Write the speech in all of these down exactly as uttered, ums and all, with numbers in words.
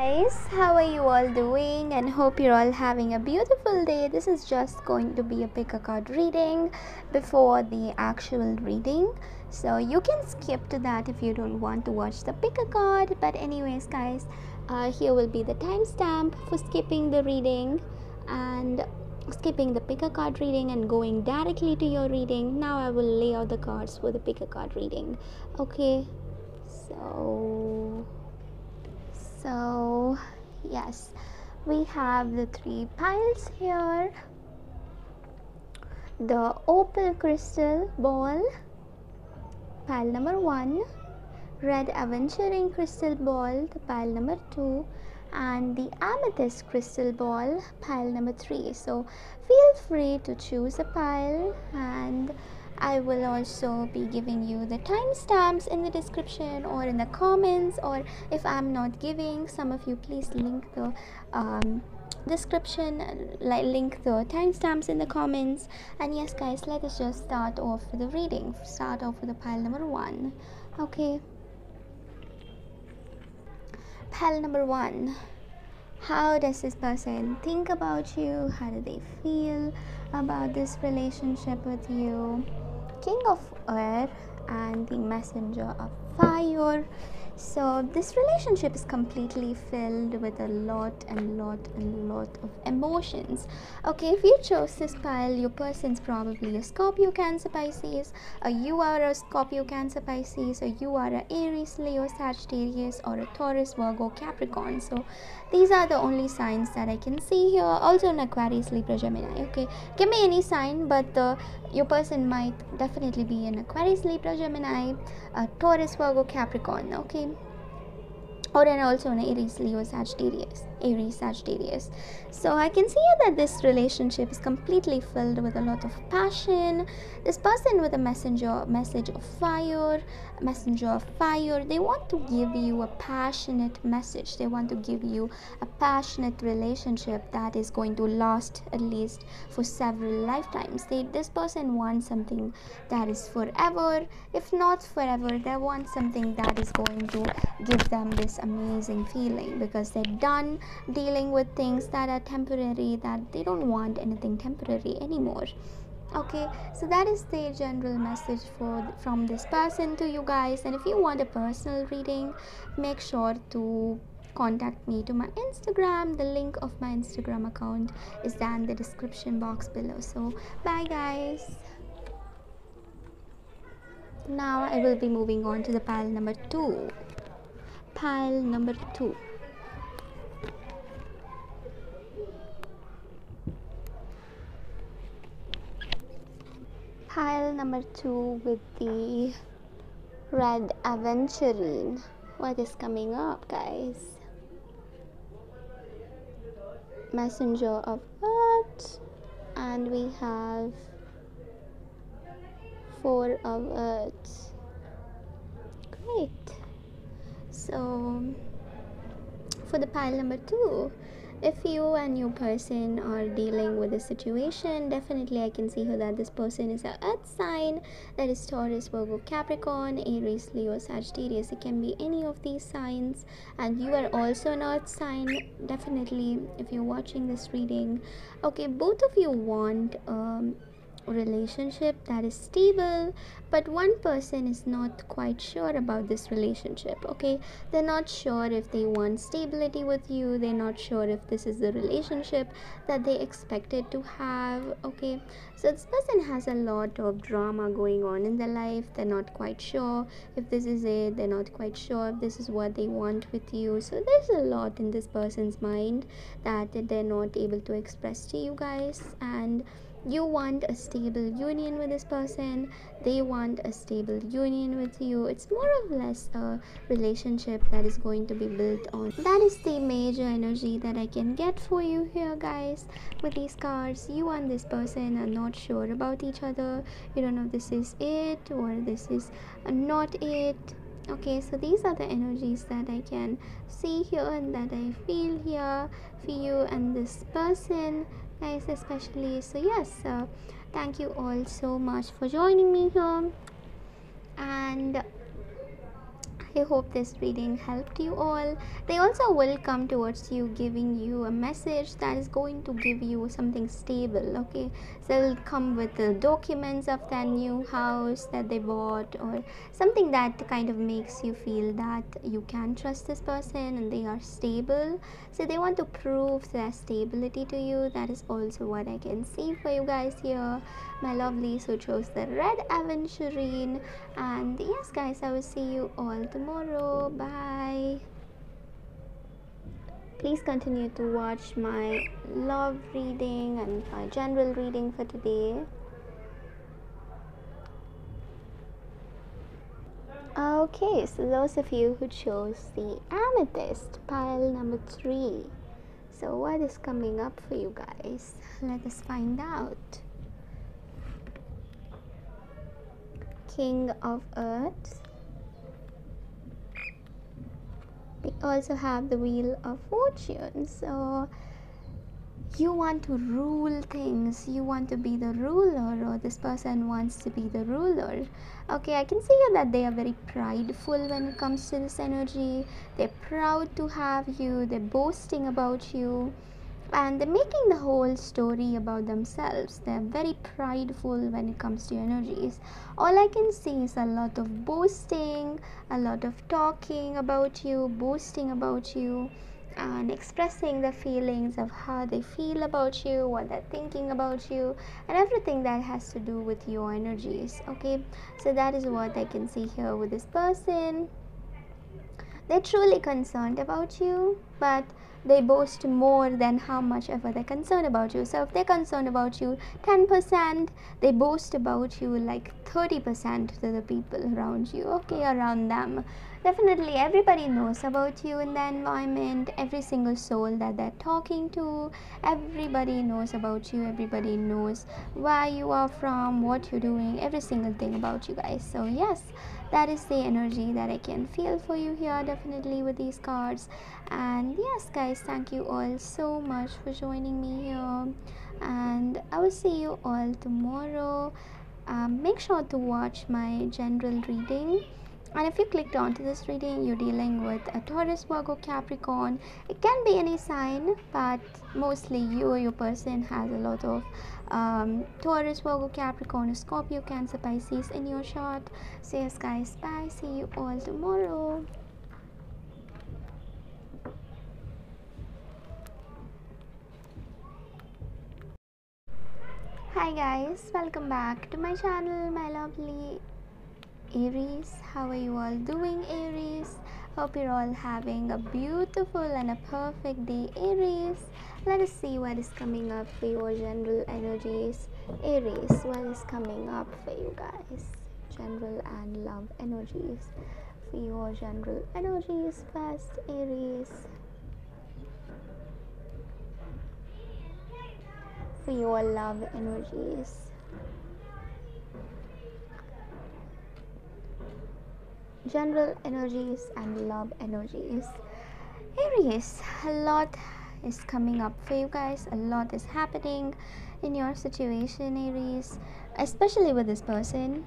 Guys, how are you all doing? And hope you're all having a beautiful day. This is just going to be a pick a card reading before the actual reading, so you can skip to that if you don't want to watch the pick a card. But anyways guys, uh, here will be the timestamp for skipping the reading and skipping the pick a card reading and going directly to your reading. Now I will lay out the cards for the pick a card reading. Okay, so So, yes, we have the three piles here, the opal crystal ball, pile number one, red aventurine crystal ball, the pile number two, and the amethyst crystal ball, pile number three. So, feel free to choose a pile, and I will also be giving you the timestamps in the description or in the comments, or if I'm not giving, some of you please link the um, description, like link the timestamps in the comments. And yes guys, let us just start off with the reading. Start off with the pile number one. Okay, pile number one. How does this person think about you? How do they feel about this relationship with you? King of Air and the Messenger of Fire. So this relationship is completely filled with a lot and lot and lot of emotions. Okay, if you chose this pile, your person's probably a Scorpio, Cancer, Pisces, or you are a Scorpio, Cancer, Pisces, or you are a Aries, Leo, Sagittarius, or a Taurus, Virgo, Capricorn. So these are the only signs that I can see here. Also an Aquarius, Libra, Gemini. Okay, give me any sign, but the your person might definitely be an Aquarius, Libra, Gemini, a Taurus, Virgo, Capricorn. Okay, or and also an Aries, Leo, Sagittarius, Aries, Sagittarius. So I can see that this relationship is completely filled with a lot of passion. This person with a messenger, message of fire, messenger of fire, they want to give you a passionate message. They want to give you a passionate relationship that is going to last at least for several lifetimes. They, this person wants something that is forever. If not forever, they want something that is going to give them this amazing feeling, because they're done dealing with things that are temporary, that they don't want anything temporary anymore. Okay, so that is the general message for from this person to you guys. And if you want a personal reading, make sure to contact me to my Instagram. The link of my Instagram account is down in the description box below. So bye guys. Now I will be moving on to the pile number two. Pile number two. Pile number two with the red aventurine. What is coming up, guys? Messenger of Earth, and we have four of Earth. Great. So, for the pile number two, if you and your person are dealing with a situation, definitely I can see here that this person is an earth sign, that is Taurus, Virgo, Capricorn, Aries, Leo, Sagittarius. It can be any of these signs, and you are also an earth sign, definitely, if you're watching this reading. Okay, both of you want um relationship that is stable, but one person is not quite sure about this relationship. Okay, they're not sure if they want stability with you, they're not sure if this is the relationship that they expected to have. Okay, so this person has a lot of drama going on in their life. They're not quite sure if this is it, they're not quite sure if this is what they want with you. So there's a lot in this person's mind that they're not able to express to you guys, and you want a stable union with this person, they want a stable union with you. It's more or less a relationship that is going to be built on. That is the major energy that I can get for you here guys with these cards. You and this person are not sure about each other. You don't know if this is it or this is not it. Okay, so these are the energies that I can see here and that I feel here for you and this person guys especially. So yes, uh, thank you all so much for joining me here, and I hope this reading helped you all. They also will come towards you giving you a message that is going to give you something stable, okay? So they'll come with the documents of their new house that they bought or something that kind of makes you feel that you can trust this person and they are stable. So they want to prove their stability to you. That is also what I can see for you guys here, my lovelies who chose the red aventurine. And yes guys, I will see you all tomorrow. Bye. Please continue to watch my love reading and my general reading for today. Okay, so those of you who chose the amethyst, pile number three. So what is coming up for you guys? Let us find out. King of Earth. We also have the Wheel of Fortune. So you want to rule things, you want to be the ruler, or this person wants to be the ruler. Okay, I can see here that they are very prideful when it comes to this energy. They're proud to have you, they're boasting about you, and they're making the whole story about themselves. They're very prideful when it comes to energies. All I can see is a lot of boasting, a lot of talking about you, boasting about you, and expressing the feelings of how they feel about you, what they're thinking about you, and everything that has to do with your energies. Okay, so that is what I can see here with this person. They're truly concerned about you, but they boast more than how much ever they're concerned about you. So if they're concerned about you ten percent, they boast about you like thirty percent to the people around you, okay, around them. Definitely everybody knows about you in the environment, every single soul that they're talking to, everybody knows about you, everybody knows where you are from, what you're doing, every single thing about you guys. So yes, that is the energy that I can feel for you here, definitely with these cards. And yes guys, thank you all so much for joining me here, and I will see you all tomorrow. Um, make sure to watch my general reading. And if you clicked onto this reading, you're dealing with a Taurus, Virgo, Capricorn. It can be any sign, but mostly you or your person has a lot of um, Taurus, Virgo, Capricorn, Scorpio, Cancer, Pisces in your chart. So yes guys, bye. See you all tomorrow. Hi guys, welcome back to my channel, my lovely Aries. How are you all doing, Aries? Hope you're all having a beautiful and a perfect day, Aries. Let us see what is coming up for your general energies, Aries. What is coming up for you guys? General and love energies. For your general energies first, Aries. For your love energies. General energies and love energies, Aries. A lot is coming up for you guys, a lot is happening in your situation, Aries, especially with this person.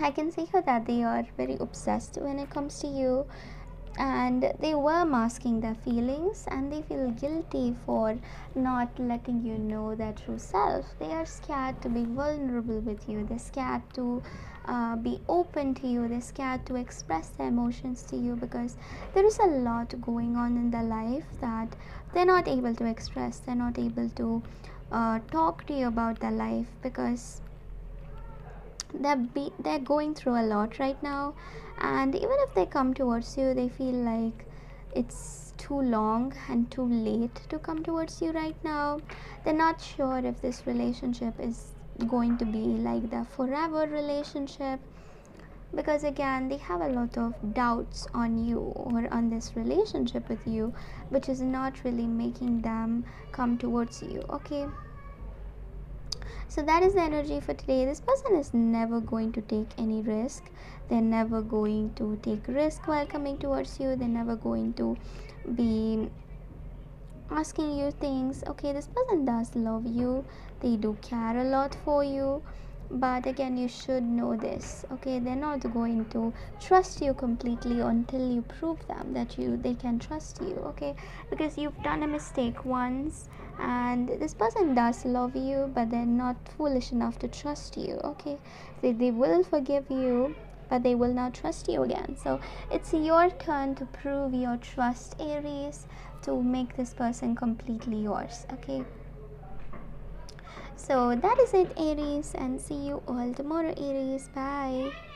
I can see here that they are very obsessed when it comes to you, and they were masking their feelings, and they feel guilty for not letting you know their true self. They are scared to be vulnerable with you, they're scared to uh, be open to you, they're scared to express their emotions to you, because there is a lot going on in their life that they're not able to express, they're not able to uh, talk to you about their life, because they're, be they're going through a lot right now. And even if they come towards you, they feel like it's too long and too late to come towards you right now. They're not sure if this relationship is going to be like the forever relationship, because again they have a lot of doubts on you or on this relationship with you, which is not really making them come towards you, okay? So that is the energy for today. This person is never going to take any risk. They're never going to take risk while coming towards you. They're never going to be asking you things. Okay, this person does love you. They do care a lot for you. but again you should know this, okay? They're not going to trust you completely until you prove them that you they can trust you, okay? Because you've done a mistake once and this person does love you, but they're not foolish enough to trust you, okay? They, they will forgive you, but they will not trust you again. So it's your turn to prove your trust, Aries, to make this person completely yours, okay? So that is it, Aries, and see you all tomorrow, Aries. Bye.